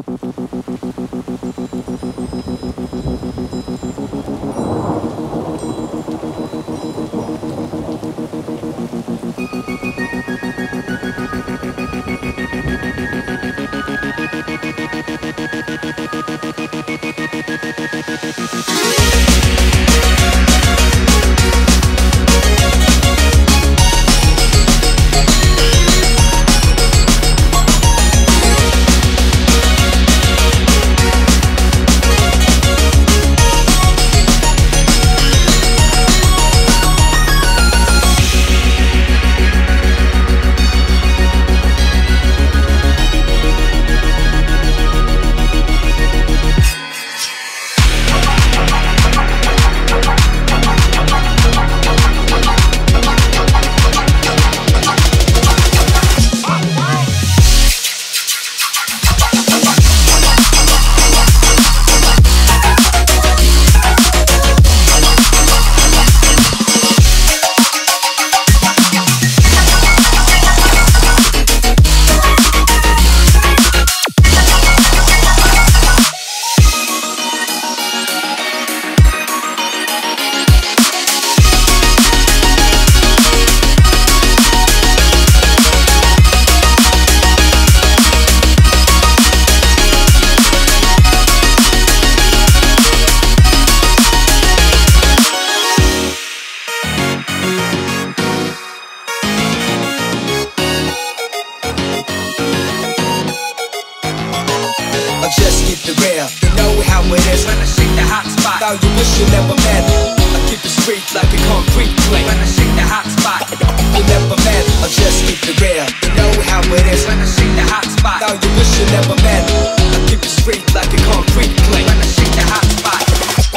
You know how it is when I shake the hot spot. Though you wish you never met, I keep it straight like a concrete plate. When I shake the hot spot, you never met. I just keep it real. You know how it is when I shake the hot spot. Though you wish you never met, I keep it straight like a concrete plate. When I shake the hot spot,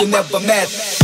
you never met.